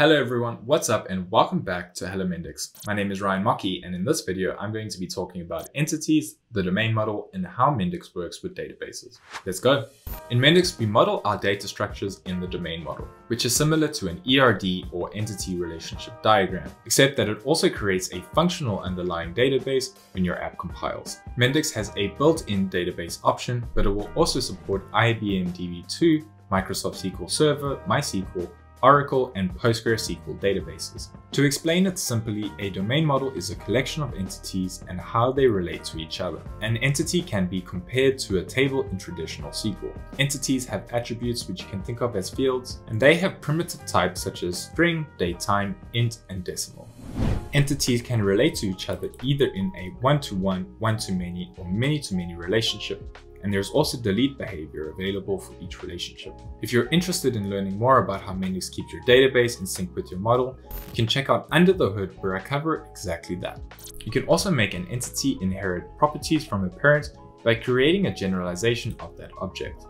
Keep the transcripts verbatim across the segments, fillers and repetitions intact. Hello everyone, what's up and welcome back to Hello Mendix. My name is Ryan Mocke and in this video I'm going to be talking about entities, the domain model and how Mendix works with databases. Let's go. In Mendix, we model our data structures in the domain model, which is similar to an E R D or entity relationship diagram, except that it also creates a functional underlying database when your app compiles. Mendix has a built-in database option, but it will also support I B M D B two, Microsoft S Q L Server, MySQL, Oracle and PostgreSQL databases. To explain it simply, a domain model is a collection of entities and how they relate to each other. An entity can be compared to a table in traditional S Q L. Entities have attributes which you can think of as fields, and they have primitive types such as string, date, time, int, and decimal. Entities can relate to each other either in a one-to-one, one-to-many, or many-to-many relationship. And there's also delete behavior available for each relationship. If you're interested in learning more about how Mendix keeps your database in sync with your model, you can check out Under the Hood where I cover exactly that. You can also make an entity inherit properties from a parent by creating a generalization of that object.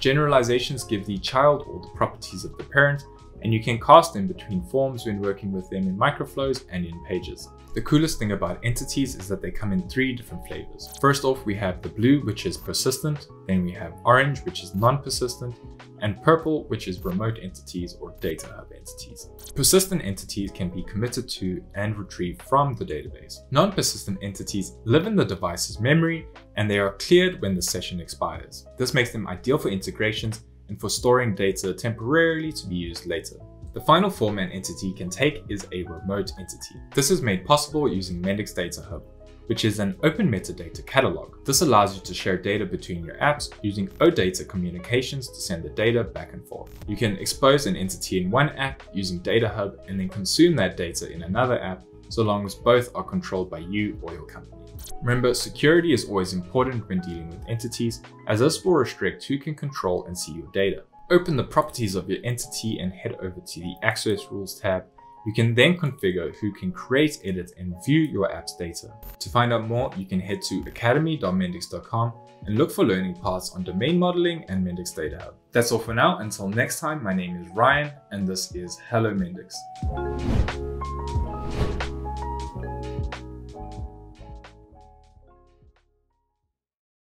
Generalizations give the child all the properties of the parent, and you can cast them between forms when working with them in microflows and in pages. The coolest thing about entities is that they come in three different flavors. First off, we have the blue, which is persistent, then we have orange, which is non-persistent, and purple, which is remote entities or data hub entities. Persistent entities can be committed to and retrieved from the database. Non-persistent entities live in the device's memory, and they are cleared when the session expires. This makes them ideal for integrations and for storing data temporarily to be used later. The final form an entity can take is a remote entity. This is made possible using Mendix Data Hub, which is an open metadata catalog. This allows you to share data between your apps using OData communications to send the data back and forth. You can expose an entity in one app using Data Hub and then consume that data in another app, so long as both are controlled by you or your company. Remember, security is always important when dealing with entities, as this will restrict who can control and see your data. Open the properties of your entity and head over to the Access Rules tab. You can then configure who can create, edit, and view your app's data. To find out more, you can head to academy dot mendix dot com and look for learning paths on domain modeling and Mendix Data Hub. That's all for now. Until next time, my name is Ryan, and this is Hello Mendix.